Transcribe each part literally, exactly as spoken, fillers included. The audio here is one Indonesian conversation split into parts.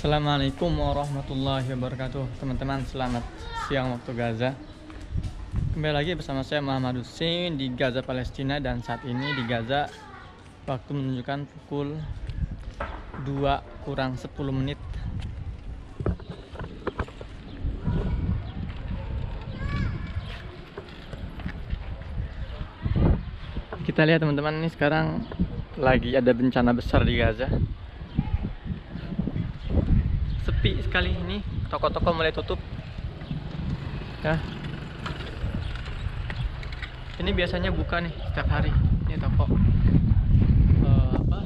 Assalamualaikum warahmatullahi wabarakatuh. Teman-teman, selamat siang waktu Gaza. Kembali lagi bersama saya Muhammad Husein di Gaza, Palestina. Dan saat ini di Gaza waktu menunjukkan pukul dua kurang sepuluh menit. Kita lihat teman-teman, ini sekarang lagi ada bencana besar di Gaza. Sepi sekali ini, toko-toko mulai tutup ya. Ini biasanya buka nih setiap hari. Ini toko uh, apa?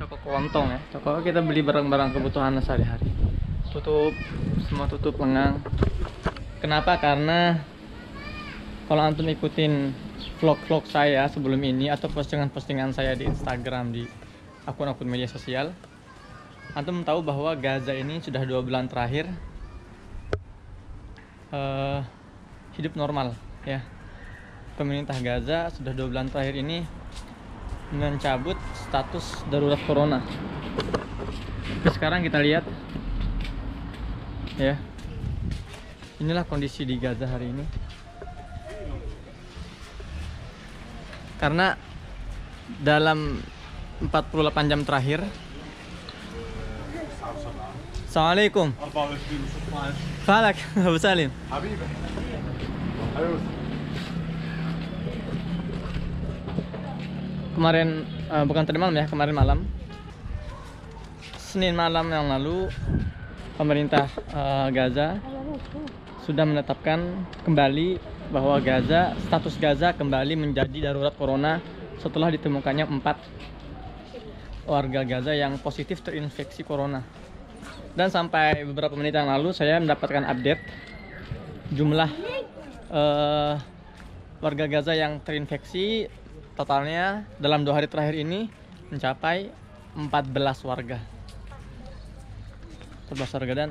Toko kelontong ya. Toko kita beli barang-barang kebutuhan sehari-hari. Tutup, semua tutup lengang. Kenapa? Karena kalau antum ikutin vlog-vlog saya sebelum ini atau postingan-postingan saya di Instagram, di akun-akun media sosial, antum tahu bahwa Gaza ini sudah dua bulan terakhir uh, hidup normal ya. Pemerintah Gaza sudah dua bulan terakhir ini mencabut status darurat Corona. Terus sekarang kita lihat ya, inilah kondisi di Gaza hari ini. Karena dalam empat puluh delapan jam terakhir, Assalamualaikum. Falak, Abu Salim. Kemarin uh, bukan tadi malam ya, kemarin malam Senin malam yang lalu, pemerintah uh, Gaza sudah menetapkan kembali bahwa Gaza, status Gaza kembali menjadi darurat Corona setelah ditemukannya empat warga Gaza yang positif terinfeksi Corona. Dan sampai beberapa menit yang lalu saya mendapatkan update jumlah uh, warga Gaza yang terinfeksi totalnya dalam dua hari terakhir ini mencapai empat belas warga empat belas warga. Dan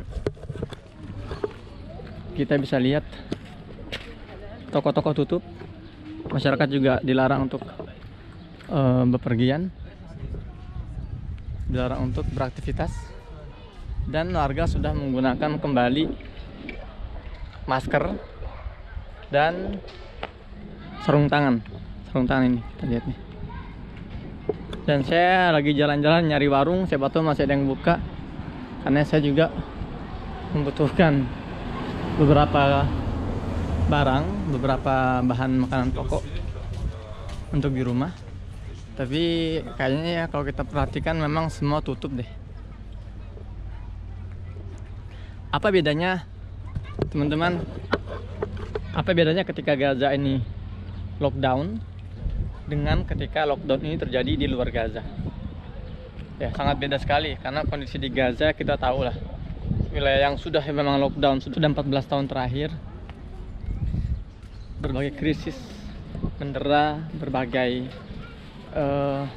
kita bisa lihat toko-toko tutup, masyarakat juga dilarang untuk uh, bepergian, dilarang untuk beraktivitas. Dan warga sudah menggunakan kembali masker dan sarung tangan. Sarung tangan ini, kita lihat nih. Dan saya lagi jalan-jalan nyari warung, siapa tahu masih ada yang buka. Karena saya juga membutuhkan beberapa barang, beberapa bahan makanan pokok untuk di rumah. Tapi kayaknya ya, kalau kita perhatikan memang semua tutup deh. Apa bedanya teman-teman, apa bedanya ketika Gaza ini lockdown dengan ketika lockdown ini terjadi di luar Gaza? Ya, sangat beda sekali, karena kondisi di Gaza kita tahu lah, wilayah yang sudah memang lockdown sudah empat belas tahun terakhir. Berbagai krisis mendera, berbagai uh,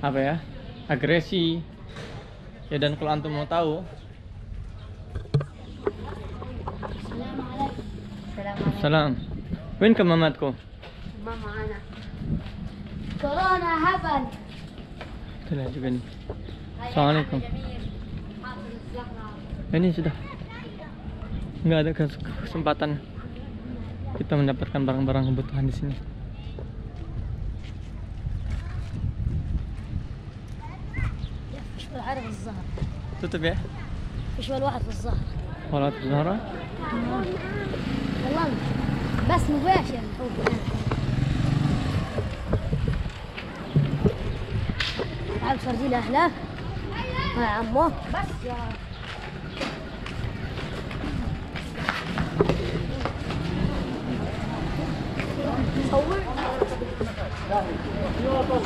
apa ya, agresi ya. Dan kalau antum mau tahu, Salam. Win ke mamatku? Mama ana. Corona haban. Itulah juga nih. Assalamualaikum. Ini sudah nggak ada kesempatan kita mendapatkan barang-barang kebutuhan di sini. Tutup ya? Walau Zahra? والله بس مباشر. تعال فرجي لاهله مع عمو بس يا صور وين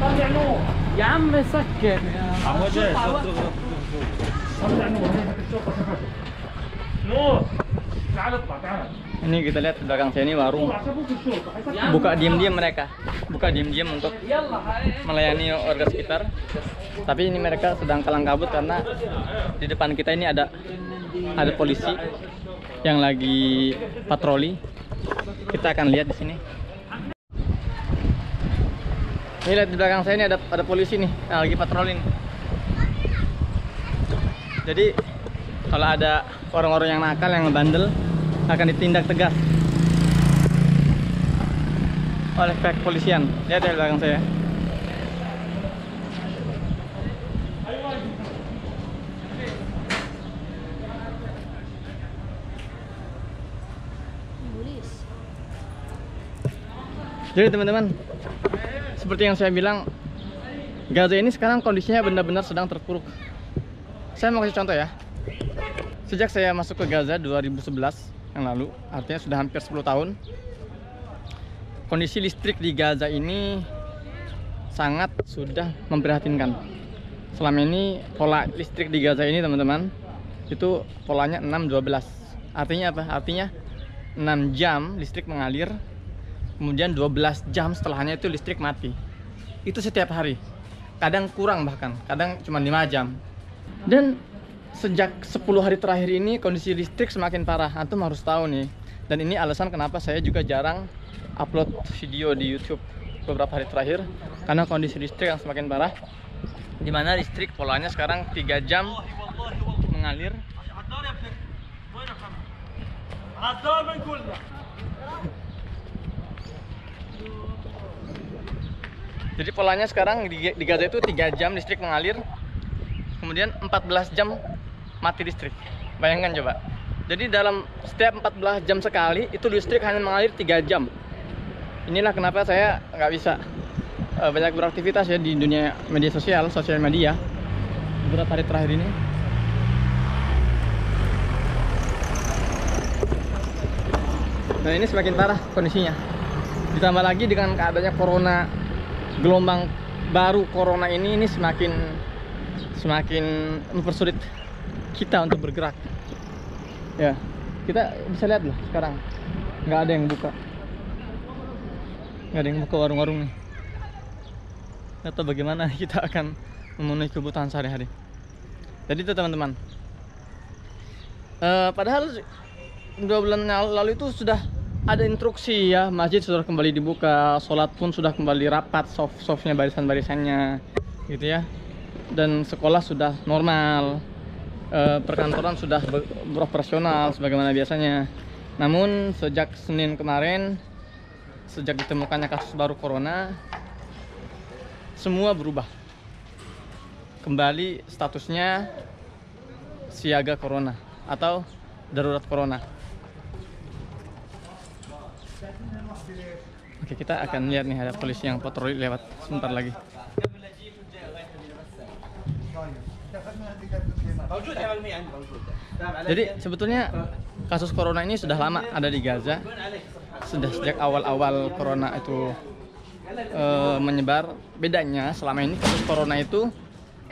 طلع نور يا عم سكر عمو جاي ini. Kita lihat di belakang saya ini warung buka diam-diam, mereka buka diam-diam untuk melayani warga sekitar. Tapi ini mereka sedang kalang kabut karena di depan kita ini ada ada polisi yang lagi patroli. Kita akan lihat di sini. Ini lihat di belakang saya ini ada ada polisi nih, nah, lagi patrolin. Jadi kalau ada orang-orang yang nakal, yang bandel, akan ditindak tegas oleh pihak kepolisian. Lihat di belakang saya. Jadi teman-teman, seperti yang saya bilang, Gaza ini sekarang kondisinya benar-benar sedang terpuruk. Saya mau kasih contoh ya. Sejak saya masuk ke Gaza dua ribu sebelas yang lalu, artinya sudah hampir sepuluh tahun, kondisi listrik di Gaza ini sangat sudah memprihatinkan. Selama ini pola listrik di Gaza ini teman-teman, itu polanya enam dua belas. Artinya apa? Artinya enam jam listrik mengalir, kemudian dua belas jam setelahnya itu listrik mati. Itu setiap hari, kadang kurang, bahkan kadang cuma lima jam. Dan sejak sepuluh hari terakhir ini kondisi listrik semakin parah. Antum harus tahu nih, dan ini alasan kenapa saya juga jarang upload video di YouTube beberapa hari terakhir, karena kondisi listrik yang semakin parah, dimana listrik polanya sekarang tiga jam mengalir. Jadi polanya sekarang di, di Gaza itu tiga jam listrik mengalir, kemudian empat belas jam mati listrik. Bayangkan coba. Jadi dalam setiap empat belas jam sekali itu listrik hanya mengalir tiga jam. Inilah kenapa saya nggak bisa e, banyak beraktivitas ya di dunia media sosial, sosial media beberapa hari terakhir ini. Nah, ini semakin parah kondisinya. Ditambah lagi dengan keadaannya Corona, gelombang baru Corona ini ini semakin semakin mempersulit kita untuk bergerak. Ya, kita bisa lihat loh sekarang nggak ada yang buka, nggak ada yang buka warung-warung nih. Atau bagaimana kita akan memenuhi kebutuhan sehari-hari. Jadi itu teman-teman. E, padahal dua bulan lalu itu sudah ada instruksi ya, masjid sudah kembali dibuka, sholat pun sudah kembali rapat, soft-softnya, barisan-barisannya gitu ya. Dan sekolah sudah normal, e, perkantoran sudah ber beroperasional sebagaimana biasanya. Namun sejak Senin kemarin, sejak ditemukannya kasus baru Corona, semua berubah. Kembali statusnya siaga Corona atau darurat Corona. Oke, kita akan lihat nih, ada polisi yang patroli lewat sebentar lagi. Jadi sebetulnya kasus Corona ini sudah lama ada di Gaza. Sudah sejak awal-awal Corona itu e, menyebar. Bedanya selama ini kasus Corona itu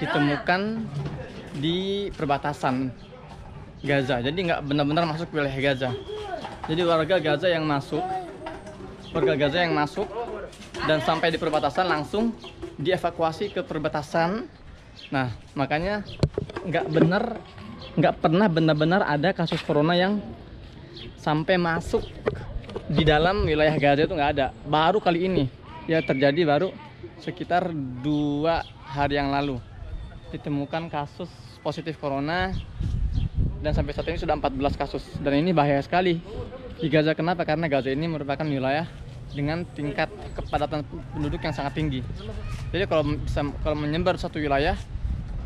ditemukan di perbatasan Gaza. Jadi nggak benar-benar masuk wilayah Gaza. Jadi warga Gaza yang masuk warga Gaza yang masuk dan sampai di perbatasan langsung dievakuasi ke perbatasan. Nah, makanya nggak benar, nggak pernah benar-benar ada kasus Corona yang sampai masuk di dalam wilayah Gaza, itu nggak ada. Baru kali ini ya terjadi, baru sekitar dua hari yang lalu ditemukan kasus positif Corona, dan sampai saat ini sudah empat belas kasus. Dan ini bahaya sekali di Gaza. Kenapa? Karena Gaza ini merupakan wilayah dengan tingkat kepadatan penduduk yang sangat tinggi. Jadi kalau bisa, kalau menyebar satu wilayah,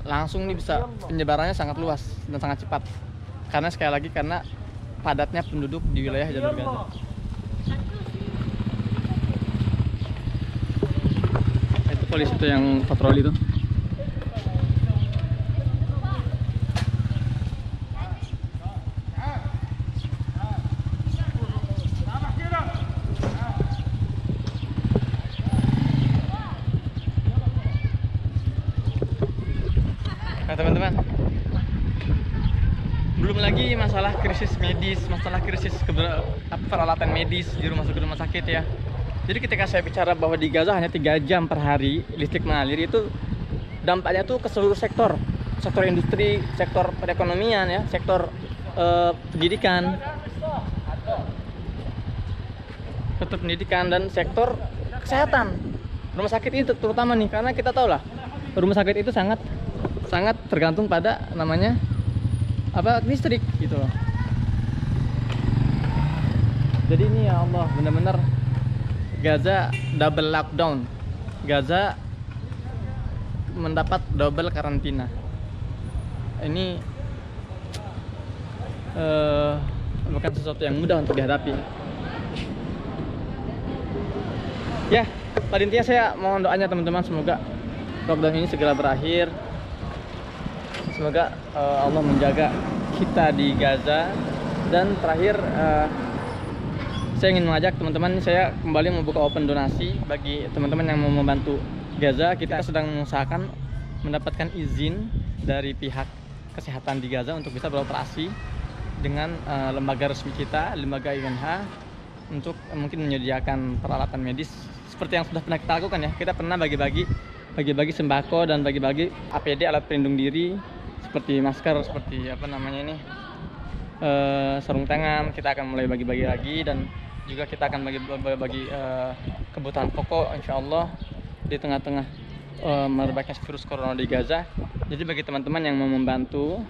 langsung ini bisa penyebarannya sangat luas dan sangat cepat. Karena sekali lagi karena padatnya penduduk di wilayah jalur Gaza. Itu polisi itu yang patroli itu. Teman-teman, belum lagi masalah krisis medis, masalah krisis peralatan medis di rumah sakit rumah sakit ya. Jadi ketika saya bicara bahwa di Gaza hanya tiga jam per hari listrik mengalir, itu dampaknya tuh ke seluruh sektor, sektor industri, sektor perekonomian ya, sektor eh, pendidikan, sektor pendidikan dan sektor kesehatan. rumah sakit itu terutama nih, karena kita tahu lah rumah sakit itu sangat sangat tergantung pada namanya apa listrik gitu loh. Jadi ini ya Allah, benar-benar Gaza double lockdown. Gaza mendapat double karantina. Ini uh, bukan sesuatu yang mudah untuk dihadapi. Ya, pada intinya saya mohon doanya teman-teman, semoga lockdown ini segera berakhir. Semoga uh, Allah menjaga kita di Gaza. Dan terakhir, uh, saya ingin mengajak teman-teman, saya kembali membuka open donasi bagi teman-teman yang mau membantu Gaza. Kita sedang mengusahakan mendapatkan izin dari pihak kesehatan di Gaza untuk bisa beroperasi dengan uh, lembaga resmi kita, lembaga I N H, untuk uh, mungkin menyediakan peralatan medis seperti yang sudah pernah kita lakukan ya. Kita pernah bagi-bagi bagi-bagi sembako dan bagi-bagi A P D, alat pelindung diri, seperti masker, seperti apa namanya ini, uh, sarung tangan. Kita akan mulai bagi-bagi lagi, dan juga kita akan bagi-bagi uh, kebutuhan pokok insya Allah di tengah-tengah uh, merebaknya virus corona di Gaza. Jadi bagi teman-teman yang mau membantu,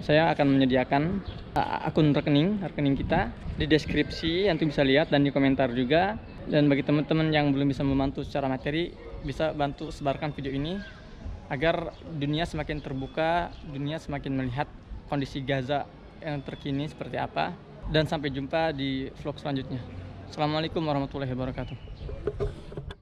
saya akan menyediakan uh, akun rekening rekening kita di deskripsi, nanti bisa lihat, dan di komentar juga. Dan bagi teman-teman yang belum bisa membantu secara materi, bisa bantu sebarkan video ini agar dunia semakin terbuka, dunia semakin melihat kondisi Gaza yang terkini seperti apa. Dan sampai jumpa di vlog selanjutnya. Assalamualaikum warahmatullahi wabarakatuh.